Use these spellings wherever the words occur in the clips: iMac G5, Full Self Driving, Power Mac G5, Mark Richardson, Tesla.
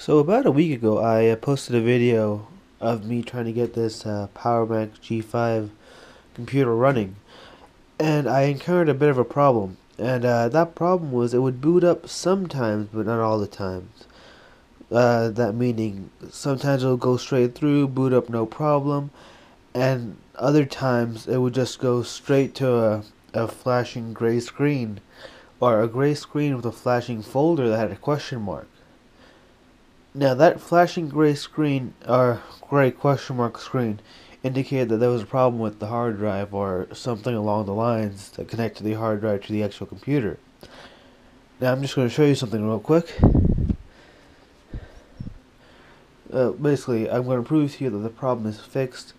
So about a week ago I posted a video of me trying to get this Power Mac G5 computer running, and I encountered a bit of a problem, and that problem was it would boot up sometimes but not all the times. That meaning sometimes it'll go straight through, boot up no problem, and other times it would just go straight to a flashing gray screen, or a gray screen with a flashing folder that had a question mark. Now that flashing gray screen, or gray question mark screen, indicated that there was a problem with the hard drive or something along the lines that connected the hard drive to the actual computer. Now I'm just going to show you something real quick. Basically, I'm going to prove to you that the problem is fixed,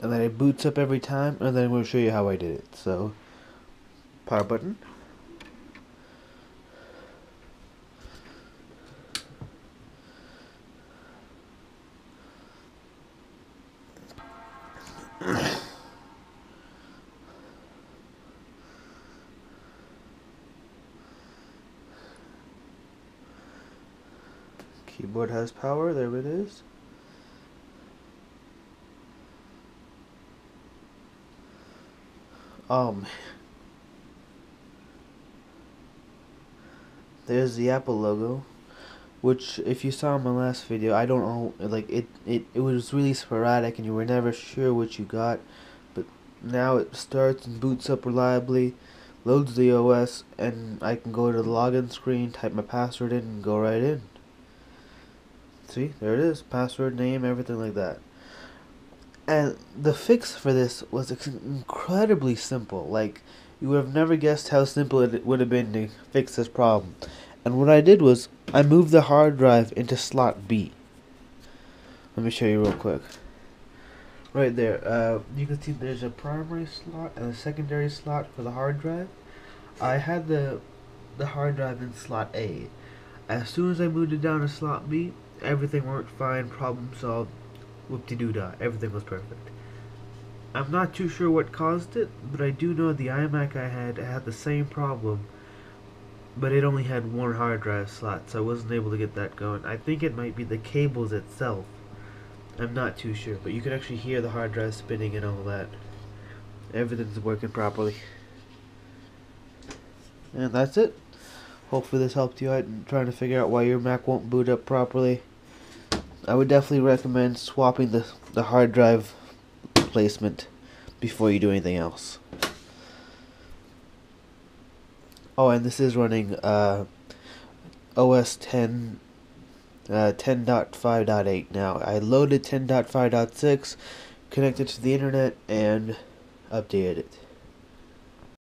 and then it boots up every time, and then I'm going to show you how I did it. So, power button. Keyboard has power, there it is. There's the Apple logo, which, if you saw in my last video, I don't know, like, it was really sporadic and you were never sure what you got, but now it starts and boots up reliably, loads the OS, and I can go to the login screen, type my password in, and go right in. See, there it is, password, name, everything like that. And the fix for this was incredibly simple. Like, you would have never guessed how simple it would have been to fix this problem. And what I did was, I moved the hard drive into slot B. Let me show you real quick. Right there, you can see there's a primary slot and a secondary slot for the hard drive. I had the hard drive in slot A. As soon as I moved it down to slot B, everything worked fine, problem solved. Whoop-de-doo-dah, everything was perfect. I'm not too sure what caused it, but I do know the iMac I had the same problem, but it only had one hard drive slot, so I wasn't able to get that going. I think it might be the cables itself. I'm not too sure, but you can actually hear the hard drive spinning and all that. Everything's working properly. And that's it. Hopefully this helped you out in trying to figure out why your Mac won't boot up properly. I would definitely recommend swapping the hard drive placement before you do anything else. Oh, and this is running OS 10.5.8 now. I loaded 10.5.6, connected to the internet, and updated it.